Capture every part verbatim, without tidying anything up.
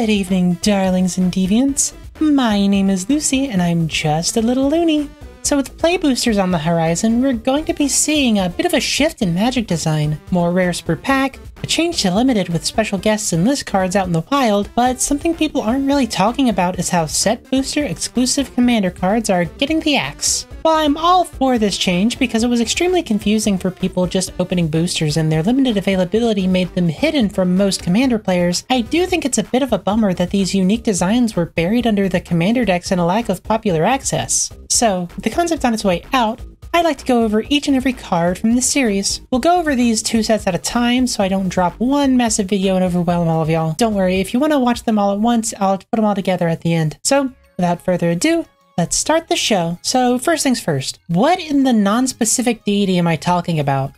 Good evening, darlings and deviants. My name is Lucy, and I'm just a little loony. So with play boosters on the horizon, we're going to be seeing a bit of a shift in Magic design. More rares per pack, a change to limited with special guests and list cards out in the wild, but something people aren't really talking about is how set booster exclusive Commander cards are getting the axe. While I'm all for this change because it was extremely confusing for people just opening boosters and their limited availability made them hidden from most Commander players, I do think it's a bit of a bummer that these unique designs were buried under the Commander decks and a lack of popular access. So, with the concept on its way out, I'd like to go over each and every card from this series. We'll go over these two sets at a time so I don't drop one massive video and overwhelm all of y'all. Don't worry, if you want to watch them all at once, I'll put them all together at the end. So, without further ado, let's start the show. So first things first, what in the non-specific deity am I talking about?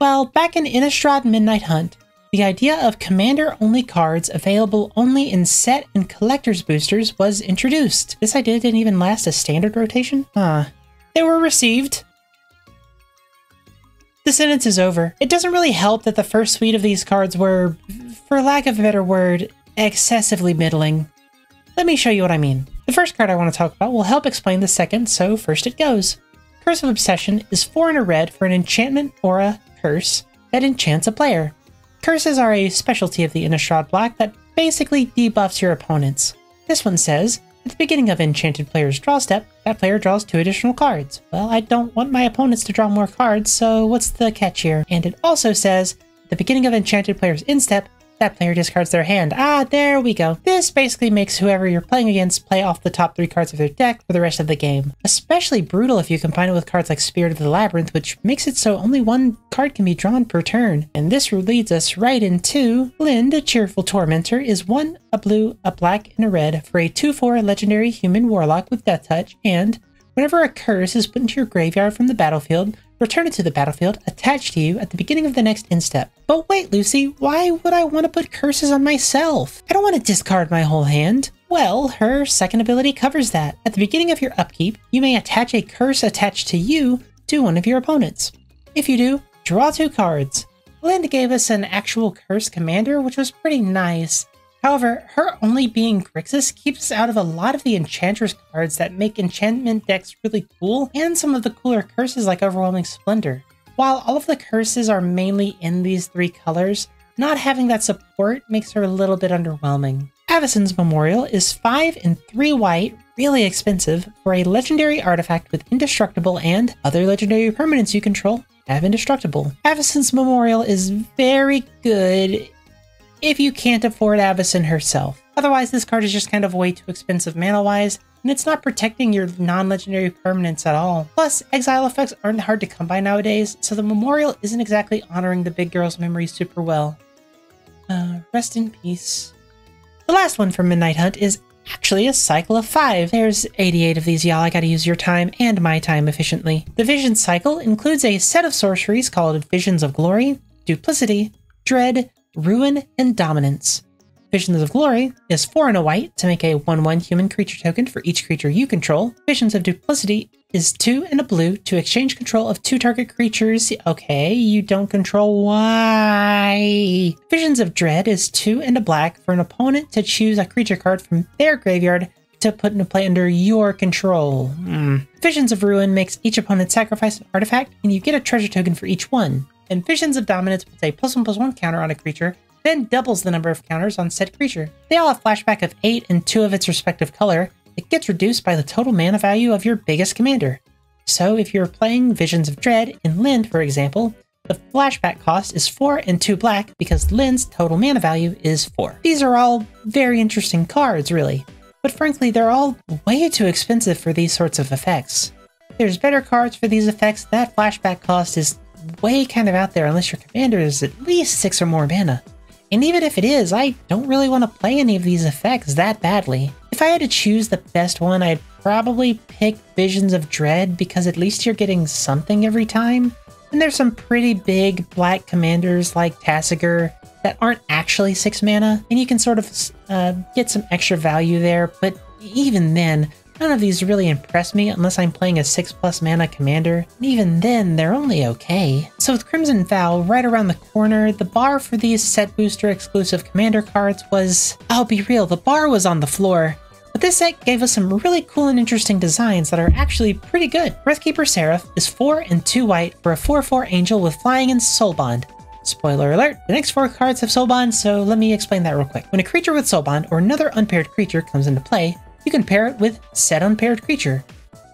Well, back in Innistrad Midnight Hunt, the idea of Commander-only cards available only in set and collector's boosters was introduced. This idea didn't even last a standard rotation? Huh. They were received. The sentence is over. It doesn't really help that the first suite of these cards were, for lack of a better word, excessively middling. Let me show you what I mean. The first card I want to talk about will help explain the second, so first it goes. Curse of Obsession is four and a red for an enchantment or a curse that enchants a player. Curses are a specialty of the Innistrad block that basically debuffs your opponents. This one says, at the beginning of enchanted player's draw step, that player draws two additional cards. Well, I don't want my opponents to draw more cards, so what's the catch here? And it also says, at the beginning of enchanted player's instep, that player discards their hand. Ah, there we go. This basically makes whoever you're playing against play off the top three cards of their deck for the rest of the game. Especially brutal if you combine it with cards like Spirit of the Labyrinth, which makes it so only one card can be drawn per turn. And this leads us right into Lynde, a Cheerful Tormentor, is one, a blue, a black, and a red for a two four legendary human warlock with death touch, and whenever a curse is put into your graveyard from the battlefield, return it to the battlefield attached to you at the beginning of the next instep. But wait, Lucy, why would I want to put curses on myself? I don't want to discard my whole hand. Well, her second ability covers that. At the beginning of your upkeep, you may attach a curse attached to you to one of your opponents. If you do, draw two cards. Lynde gave us an actual curse commander, which was pretty nice. However, her only being Grixis keeps us out of a lot of the Enchantress cards that make enchantment decks really cool, and some of the cooler curses like Overwhelming Splendor. While all of the curses are mainly in these three colors, not having that support makes her a little bit underwhelming. Avacyn's Memorial is five and three white, really expensive, for a legendary artifact with indestructible and other legendary permanents you control have indestructible. Avacyn's Memorial is very good if you can't afford Avacyn herself. Otherwise, this card is just kind of way too expensive mana-wise, and it's not protecting your non-legendary permanents at all. Plus, exile effects aren't hard to come by nowadays, so the memorial isn't exactly honoring the big girl's memory super well. Uh, rest in peace. The last one from Midnight Hunt is actually a cycle of five. There's eighty-eight of these, y'all. I gotta use your time and my time efficiently. The Visions Cycle includes a set of sorceries called Visions of Glory, Duplicity, Dread, Ruin, and Dominance. Visions of Glory is four and a white to make a one one human creature token for each creature you control. Visions of Duplicity is two and a blue to exchange control of two target creatures. Okay, you don't control, why? Visions of Dread is two and a black for an opponent to choose a creature card from their graveyard to put into play under your control. Mm. Visions of Ruin makes each opponent sacrifice an artifact and you get a treasure token for each one. And Visions of Dominance puts a plus one plus one counter on a creature, then doubles the number of counters on said creature. They all have flashback of eight and two of its respective color. It gets reduced by the total mana value of your biggest commander. So if you're playing Visions of Dread in Lynde, for example, the flashback cost is four and two black because Lynde's total mana value is four. These are all very interesting cards, really. But frankly, they're all way too expensive for these sorts of effects. There's better cards for these effects. That flashback cost is way kind of out there unless your commander is at least six or more mana. And even if it is, I don't really want to play any of these effects that badly. If I had to choose the best one, I'd probably pick Visions of Dread because at least you're getting something every time. And there's some pretty big black commanders like Tasigur that aren't actually six mana, and you can sort of uh, get some extra value there, but even then, None of these really impress me unless I'm playing a six plus mana commander, and even then they're only okay. So with Crimson Vow right around the corner, the bar for these set booster exclusive commander cards was, I'll be real, the bar was on the floor. But this set gave us some really cool and interesting designs that are actually pretty good. Breathkeeper Seraph is four and two white for a four four angel with flying and soul bond. Spoiler alert, the next four cards have soul bond, so let me explain that real quick. When a creature with soul bond or another unpaired creature comes into play, you can pair it with said unpaired creature.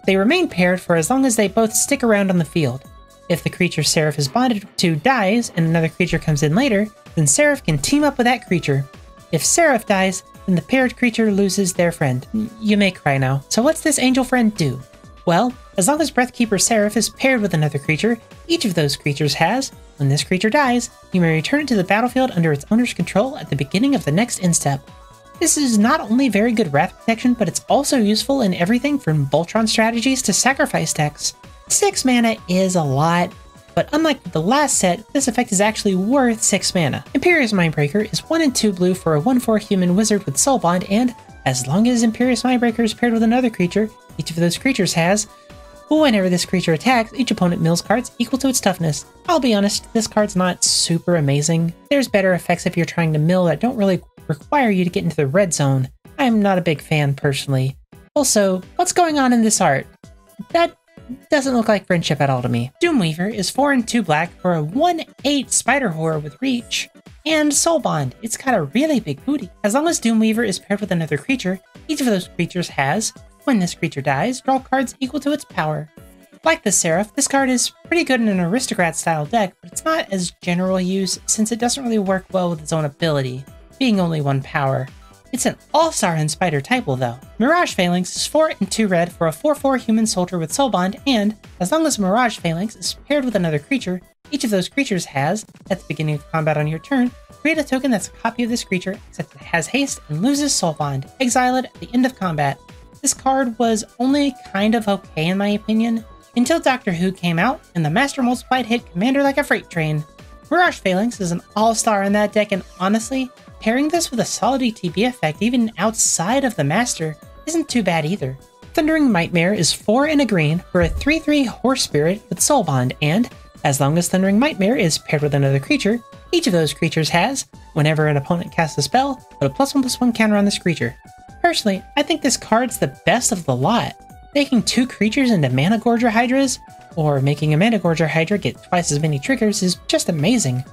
They remain paired for as long as they both stick around on the field. If the creature Seraph is bonded to dies and another creature comes in later, then Seraph can team up with that creature. If Seraph dies, then the paired creature loses their friend. You may cry now. So what's this angel friend do? Well, as long as Breathkeeper Seraph is paired with another creature, each of those creatures has, when this creature dies, you may return it to the battlefield under its owner's control at the beginning of the next instep. This is not only very good Wrath protection, but it's also useful in everything from Voltron strategies to sacrifice decks. six mana is a lot, but unlike the last set, this effect is actually worth six mana. Imperious Mindbreaker is one and two blue for a one four human wizard with soul bond, and as long as Imperious Mindbreaker is paired with another creature, each of those creatures has, whenever this creature attacks, each opponent mills cards equal to its toughness. I'll be honest, this card's not super amazing. There's better effects if you're trying to mill that don't really require you to get into the red zone. I'm not a big fan personally. Also, what's going on in this art? That doesn't look like friendship at all to me. Doomweaver is four and two black for a one eight spider horror with reach and soul bond. It's got a really big booty. As long as Doomweaver is paired with another creature, each of those creatures has, when this creature dies, draw cards equal to its power. Like the Seraph, this card is pretty good in an aristocrat style deck, but it's not as general use since it doesn't really work well with its own ability, being only one power. It's an all-star and spider typal though. Mirage Phalanx is four and two red for a four four human soldier with soul bond, and as long as Mirage Phalanx is paired with another creature, each of those creatures has, at the beginning of combat on your turn, create a token that's a copy of this creature except it has haste and loses soul bond. Exile it at the end of combat. This card was only kind of okay in my opinion, until Doctor Who came out and the Mastermind's Multiplied hit Commander like a freight train. Mirage Phalanx is an all-star in that deck, and honestly, pairing this with a solid E T B effect even outside of the Master isn't too bad either. Thundering Mightmare is four and a green for a three three Horse Spirit with soul bond, and as long as Thundering Mightmare is paired with another creature, each of those creatures has, whenever an opponent casts a spell, put a plus one plus one counter on this creature. Personally, I think this card's the best of the lot. Making two creatures into Mana Gorger Hydras, or making a Mana Gorger Hydra get twice as many triggers is just amazing.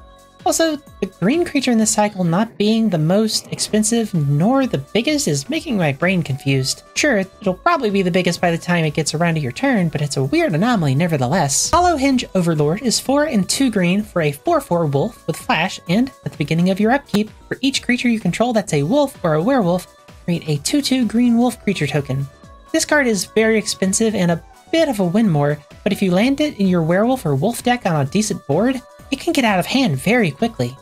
Also, the green creature in this cycle not being the most expensive nor the biggest is making my brain confused. Sure, it'll probably be the biggest by the time it gets around to your turn, but it's a weird anomaly nevertheless. Hollowhenge Overlord is four and two green for a four four wolf with flash, and at the beginning of your upkeep, for each creature you control that's a wolf or a werewolf, create a two two green wolf creature token. This card is very expensive and a bit of a win more, but if you land it in your werewolf or wolf deck on a decent board, it can get out of hand very quickly.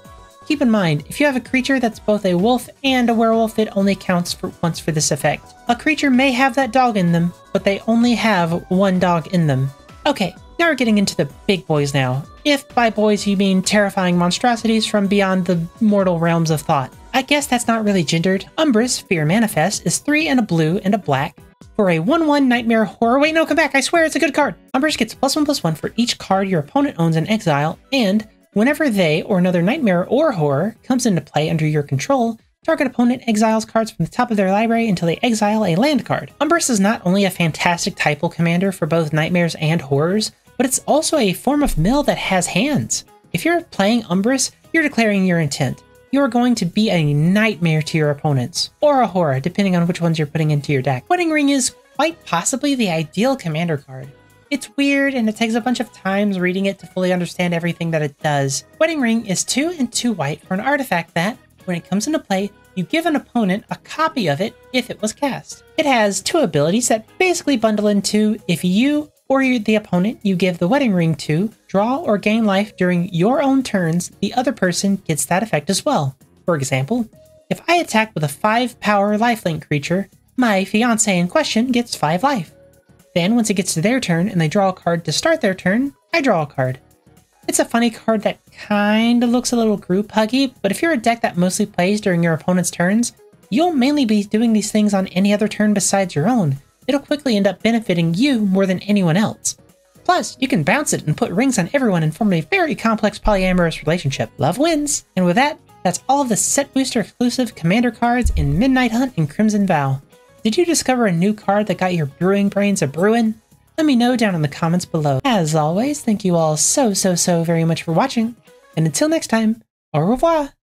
Keep in mind, if you have a creature that's both a wolf and a werewolf, it only counts for once for this effect. A creature may have that dog in them, but they only have one dog in them. Okay, now we're getting into the big boys now. If by boys you mean terrifying monstrosities from beyond the mortal realms of thought. I guess that's not really gendered. Umbris, Fear Manifest, is three and a blue and a black. For a one one Nightmare Horror. Wait, no, come back. I swear it's a good card. Umbris gets plus one plus one for each card your opponent owns in exile, and whenever they or another Nightmare or Horror comes into play under your control, target opponent exiles cards from the top of their library until they exile a land card. Umbris is not only a fantastic typal commander for both Nightmares and Horrors, but it's also a form of mill that has hands. If you're playing Umbris, you're declaring your intent. You're going to be a nightmare to your opponents, or a horror, depending on which ones you're putting into your deck. Wedding Ring is quite possibly the ideal commander card. It's weird, and it takes a bunch of times reading it to fully understand everything that it does. Wedding Ring is two and two white for an artifact that, when it comes into play, you give an opponent a copy of it if it was cast. It has two abilities that basically bundle into if you or the opponent you give the Wedding Ring to, draw or gain life during your own turns, the other person gets that effect as well. For example, if I attack with a five power lifelink creature, my fiancé in question gets five life. Then once it gets to their turn and they draw a card to start their turn, I draw a card. It's a funny card that kinda looks a little group huggy, but if you're a deck that mostly plays during your opponent's turns, you'll mainly be doing these things on any other turn besides your own, it'll quickly end up benefiting you more than anyone else. Plus, you can bounce it and put rings on everyone and form a very complex polyamorous relationship. Love wins! And with that, that's all of the set booster exclusive Commander cards in Midnight Hunt and Crimson Vow. Did you discover a new card that got your brewing brains a-brewin'? Let me know down in the comments below. As always, thank you all so so so very much for watching, and until next time, au revoir!